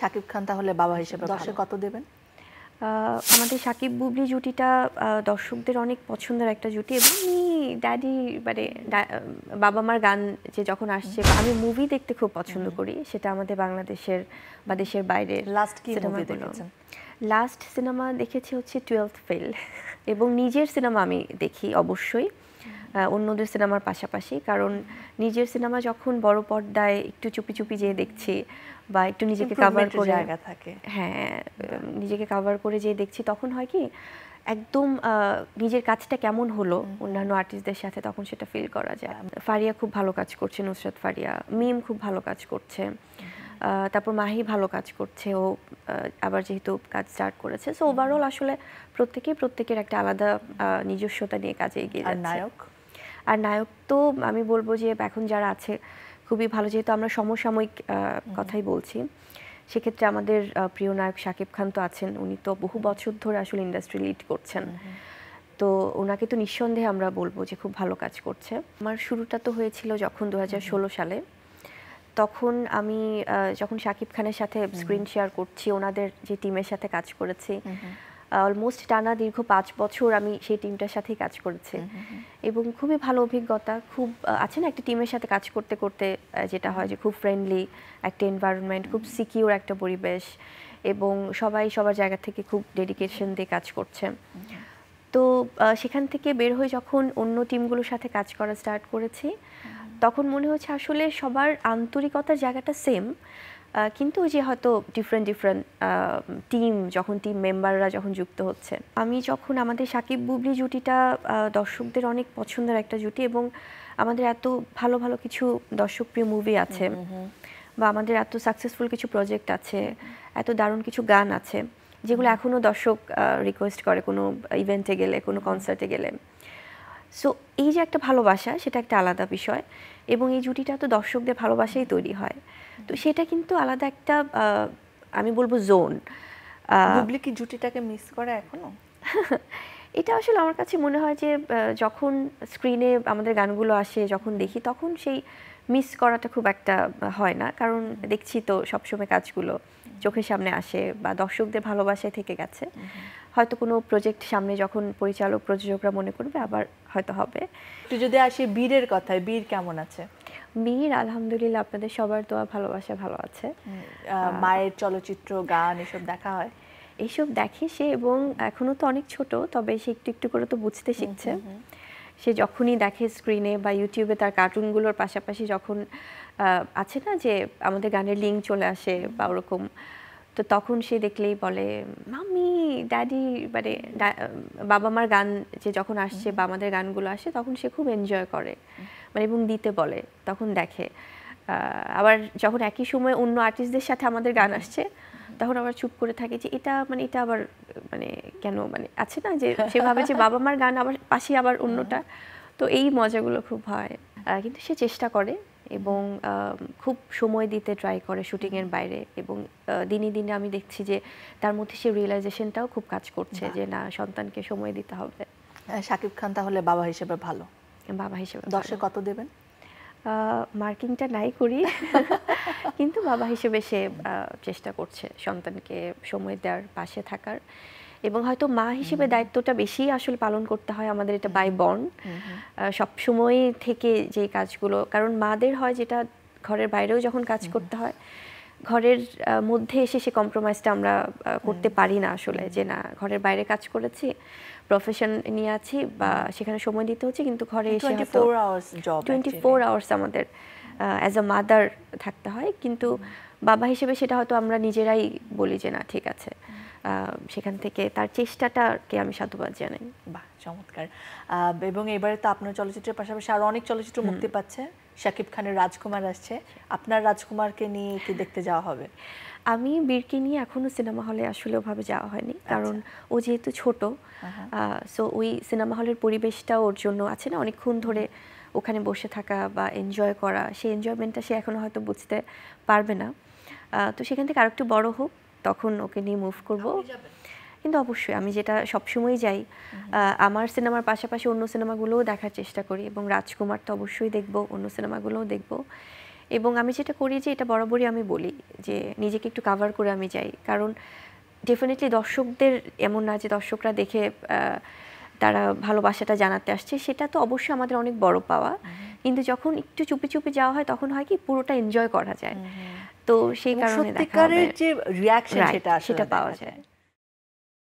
শাকিব খান তাহলে বাবা হিসেবে দর্শক কত দেবেন? আমাদের শাকিব বুবলি জুটিটা দর্শকদের অনেক পছন্দের একটা জুটি, এবং ড্যাডি মানে বাবা মার গান যে যখন আসছে, আমি মুভি দেখতে খুব পছন্দ করি, সেটা আমাদের বাংলাদেশের বা দেশের বাইরে। লাস্ট কি মুভি দেখেছেন? লাস্ট সিনেমা দেখেছি হচ্ছে 12th Fail, এবং নিজের সিনেমা আমি দেখি অবশ্যই অন্যদের সিনেমার পাশাপাশি, কারণ নিজের সিনেমা যখন বড় পর্দায় একটু চুপি চুপি যেয়ে দেখছি বা একটু নিজেকে কভার করে জায়গা থাকে, হ্যাঁ নিজেকে কভার করে যেয়ে দেখছি, তখন হয় কি একদম নিজের কাজটা কেমন হলো অন্যান্য আর্টিস্টদের সাথে তখন সেটা ফিল করা যায়। ফারিয়া খুব ভালো কাজ করছে, নুসরাত ফারিয়া, মিম খুব ভালো কাজ করছে, তারপর মাহি ভালো কাজ করছে, ও আবার যেহেতু কাজ স্টার্ট করেছে, সো ওভারঅল আসলে প্রত্যেকের একটা আলাদা নিজস্বতা নিয়ে কাজে এগিয়ে যাচ্ছে। আর নায়ক তো আমি বলবো যে এখন যারা আছে খুবই ভালো, যেহেতু আমরা সমসাময়িক কথাই বলছি, সেক্ষেত্রে আমাদের প্রিয় নায়ক শাকিব খান তো আছেন, উনি তো বহু বছর ধরে আসলে ইন্ডাস্ট্রি লিড করছেন, তো ওনাকে তো নিঃসন্দেহে আমরা বলবো যে খুব ভালো কাজ করছে। আমার শুরুটা তো হয়েছিল যখন 2016 সালে, তখন আমি যখন শাকিব খানের সাথে স্ক্রিন শেয়ার করছি, ওনাদের যে টিমের সাথে কাজ করেছি অলমোস্ট টানা দীর্ঘ 5 বছর আমি সেই টিমটার সাথেই কাজ করেছি, এবং খুবই ভালো অভিজ্ঞতা। খুব আছে না একটা টিমের সাথে কাজ করতে করতে যেটা হয় যে খুব ফ্রেন্ডলি একটা এনভায়রনমেন্ট, খুব সিকিউর একটা পরিবেশ, এবং সবাই সবার জায়গা থেকে খুব ডেডিকেশন দিয়ে কাজ করছে। তো সেখান থেকে বের হয়ে যখন অন্য টিমগুলোর সাথে কাজ করা স্টার্ট করেছি, তখন মনে হচ্ছে আসলে সবার আন্তরিকতার জায়গাটা সেম, কিন্তু যে হয়তো ডিফারেন্ট টিম, যখন টিম মেম্বাররা যখন যুক্ত হচ্ছে, আমি যখন আমাদের শাকিব বুবলি জুটিটা দর্শকদের অনেক পছন্দের একটা জুটি, এবং আমাদের এত ভালো ভালো কিছু দর্শকপ্রিয় মুভি আছে, বা আমাদের এত সাকসেসফুল কিছু প্রজেক্ট আছে, এত দারুণ কিছু গান আছে যেগুলো এখনও দর্শক রিকোয়েস্ট করে কোনো ইভেন্টে গেলে, কোনো কনসার্টে গেলে। সো এই যে একটা ভালোবাসা, সেটা একটা আলাদা বিষয়, এবং এই জুটিটা তো দর্শকদের ভালোবাসাই তৈরি হয়, তো সেটা কিন্তু আলাদা একটা আমি বলবো জোন। বুবলি কি জুটিটাকে মিস করে এখনো? এটা আসলে আমার কাছে মনে হয় যে যখন স্ক্রিনে আমাদের গানগুলো আসে, যখন দেখি, তখন সেই মিস করাটা খুব একটা হয় না, কারণ দেখছি তো সবসময় কাজগুলো চোখের সামনে আসে, বা দর্শকদের ভালোবাসায় থেকে গেছে। হয়তো কোনো প্রজেক্ট সামনে যখন পরিচালক প্রযোজকরা মনে করবে, আবার হয়তো হবে। একটু যদি আসি বীরের কথায়, বীর কেমন আছে? বীর আলহামদুলিল্লাহ আপনাদের সবার দোয়া ভালোবাসা ভালো আছে। মায়ের চলচ্চিত্র, গান এসব দেখা হয়? এইসব দেখে সে, এবং এখনও তো অনেক ছোট, তবে সে একটু একটু করে তো বুঝতে শিখছে। সে যখনই দেখে স্ক্রিনে বা ইউটিউবে তার কার্টুনগুলোর পাশাপাশি যখন আছে না যে আমাদের গানের লিঙ্ক চলে আসে বা ওরকম, তো তখন সে দেখলেই বলে মামি, ড্যাডি, মানে বাবা মার গান যে যখন আসছে বা আমাদের গানগুলো আসে, তখন সে খুব এনজয় করে, মানে এবং দিতে বলে, তখন দেখে। আবার যখন একই সময় অন্য আর্টিস্টদের সাথে আমাদের গান আসছে, তখন আবার চুপ করে থাকে যে এটা মানে এটা আবার মানে কেন, মানে আছে না যে সেভাবে যে বাবা মার গান আবার পাশে আবার অন্যটা, তো এই মজাগুলো খুব হয়। কিন্তু সে চেষ্টা করে এবং খুব সময় দিতে ট্রাই করে শুটিংয়ের বাইরে, এবং দিনে দিনে আমি দেখছি যে তার মধ্যে সে রিয়েলাইজেশনটাও খুব কাজ করছে যে না, সন্তানকে সময় দিতে হবে। শাকিব খান তাহলে বাবা হিসেবে ভালো? বাবা হিসেবে 10-এ কত দেবেন? মার্কিংটা নাই করি, কিন্তু বাবা হিসেবে সে চেষ্টা করছে সন্তানকে সময় দেওয়ার, পাশে থাকার, এবং হয়তো মা হিসেবে দায়িত্বটা বেশি আসলে পালন করতে হয় আমাদের, এটা বাই বন্ড। সবসময় থেকে যে কাজগুলো, কারণ মাদের হয় যেটা ঘরের বাইরেও যখন কাজ করতে হয়, ঘরের মধ্যে এসে সে কম্প্রোমাইজটা আমরা করতে পারি না আসলে, যে না ঘরের বাইরে কাজ করেছি, প্রফেশন নিয়ে আছি বা সেখানে সময় দিতে হচ্ছে, কিন্তু ঘরে এসে 24 আওয়ার্স আমাদের অ্যাজ আ মাদার থাকতে হয়। কিন্তু বাবা হিসেবে সেটা হয়তো আমরা নিজেরাই বলি যে না ঠিক আছে, সেখান থেকে তার চেষ্টাটাকে আমি সাধুবাদ জানাই। বাহ, চমৎকার। এবং এবারে তো আপনার চলচ্চিত্রের পাশাপাশি আরও অনেক চলচ্চিত্র মুক্তি পাচ্ছে, শাকিব খানের রাজকুমার আসছে, আপনার রাজকুমারকে নিয়ে কি দেখতে যাওয়া হবে? আমি বীরকে নিয়ে এখনও সিনেমা হলে আসলে ওভাবে যাওয়া হয়নি, কারণ ও যেহেতু ছোট, সো ওই সিনেমা হলের পরিবেশটা ওর জন্য আছে না, অনেকক্ষণ ধরে ওখানে বসে থাকা বা এনজয় করা, সেই এনজয়মেন্টটা সে এখনও হয়তো বুঝতে পারবে না, তো সেখান থেকে আরেকটু বড় হোক তখন ওকে নিয়ে মুভ করব। কিন্তু অবশ্যই আমি যেটা সবসময় যাই, আমার সিনেমার পাশাপাশি অন্য সিনেমাগুলোও দেখার চেষ্টা করি, এবং রাজকুমার তো অবশ্যই দেখব, অন্য সিনেমাগুলোও দেখব, এবং আমি যেটা করি যে এটা বরাবরই আমি বলি যে নিজেকে একটু কাভার করে আমি যাই, কারণ ডেফিনেটলি দর্শকদের এমন না যে দর্শকরা দেখে তারা ভালোবাসাটা জানাতে আসছে, সেটা তো অবশ্যই আমাদের অনেক বড় পাওয়া, কিন্তু যখন একটু চুপি চুপি যাওয়া হয় তখন হয় কি পুরোটা এনজয় করা যায়, তো সেই কারণে দেখা যায় যে রিঅ্যাকশন সেটা পাওয়া যায়।